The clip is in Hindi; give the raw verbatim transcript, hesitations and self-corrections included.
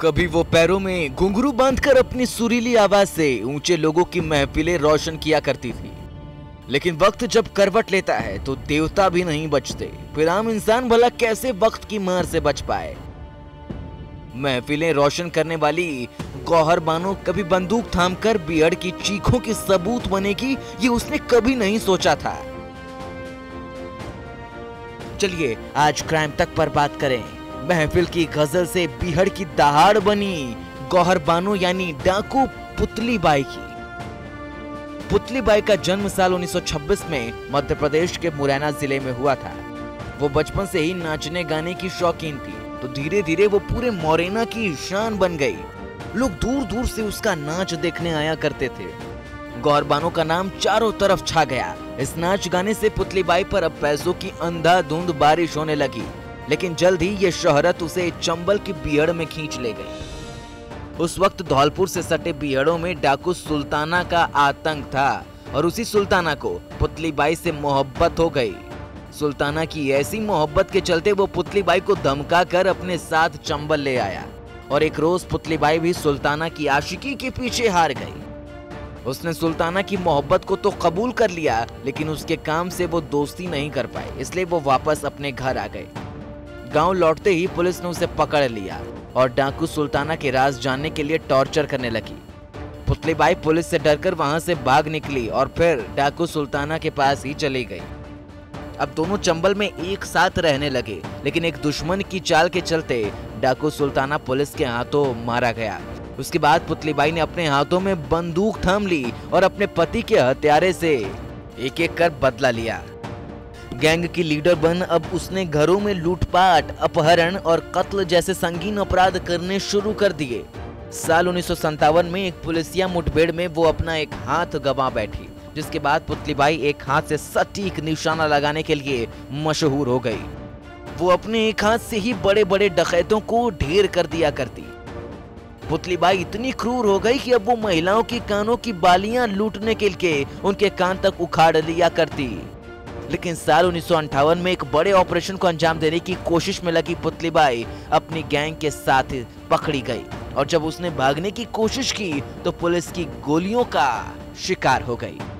कभी वो पैरों में घुंघरू बांधकर अपनी सुरीली आवाज से ऊंचे लोगों की महफिलें रोशन किया करती थी। लेकिन वक्त जब करवट लेता है तो देवता भी नहीं बचते, फिर आम इंसान भला कैसे वक्त की मार से बच पाए। महफिलें रोशन करने वाली गौहरबानो कभी बंदूक थामकर बियड़ की चीखों की सबूत बनेगी, ये उसने कभी नहीं सोचा था। चलिए आज क्राइम तक पर बात करें। महफिल की गजल से बिहड़ की दहाड़ बनी गौहरबानो यानी डाकू पुतलीबाई की। पुतलीबाई का जन्म साल उन्नीस सौ छब्बीस में मध्य प्रदेश के मुरैना जिले में हुआ था। वो बचपन से ही नाचने गाने की शौकीन थी, तो धीरे धीरे वो पूरे मुरैना की शान बन गई। लोग दूर दूर से उसका नाच देखने आया करते थे। गौहरबानो का नाम चारों तरफ छा गया। इस नाच गाने से पुतलीबाई पर अब पैसों की अंधाधुंध बारिश होने लगी, लेकिन जल्द ही ये शोहरत उसे चंबल की बियड़ में खींच ले गई। उस वक्त धौलपुर से सटे बियड़ों में डाकू सुल्ताना का आतंक था और उसी सुल्ताना को पुतलीबाई से मोहब्बत हो गई। सुल्ताना की ऐसी मोहब्बत के चलते वो पुतलीबाई को धमका कर अपने साथ चंबल ले आया और एक रोज पुतलीबाई भी सुल्ताना की आशिकी के पीछे हार गई। उसने सुल्ताना की मोहब्बत को तो कबूल कर लिया, लेकिन उसके काम से वो दोस्ती नहीं कर पाए, इसलिए वो वापस अपने घर आ गए। गांव लौटते ही पुलिस ने उसे पकड़ लिया और डाकू सुल्ताना के राज जानने के लिए टॉर्चर करने लगी। पुतलीबाई पुलिस से डरकर वहां से भाग निकली और फिर डाकू सुल्ताना के पास ही चली गई। अब दोनों चंबल में एक साथ रहने लगे, लेकिन एक दुश्मन की चाल के चलते डाकू सुल्ताना पुलिस के हाथों मारा गया। उसके बाद पुतलीबाई ने अपने हाथों में बंदूक थाम ली और अपने पति के हत्यारे से एक एक कर बदला लिया। गैंग की लीडर बन अब उसने घरों में लूटपाट, अपहरण और कत्ल जैसे संगीन अपराध करने शुरू कर दिए। साल उन्नीस सौ संतावन में एक पुलिसिया मुठभेड़ में वो अपना एक हाथ गंवा बैठी, जिसके बाद पुतलीबाई एक हाथ से सटीक निशाना लगाने के लिए मशहूर हो गई। वो अपने एक हाथ से ही बड़े बड़े डकैतों को ढेर कर दिया करती। पुतलीबाई इतनी क्रूर हो गई कि अब वो महिलाओं की कानों की बालियां लूटने के लिए उनके कान तक उखाड़ लिया करती। लेकिन साल उन्नीस सौ अंठावन में एक बड़े ऑपरेशन को अंजाम देने की कोशिश में लगी पुतलीबाई अपनी गैंग के साथ पकड़ी गई और जब उसने भागने की कोशिश की तो पुलिस की गोलियों का शिकार हो गई।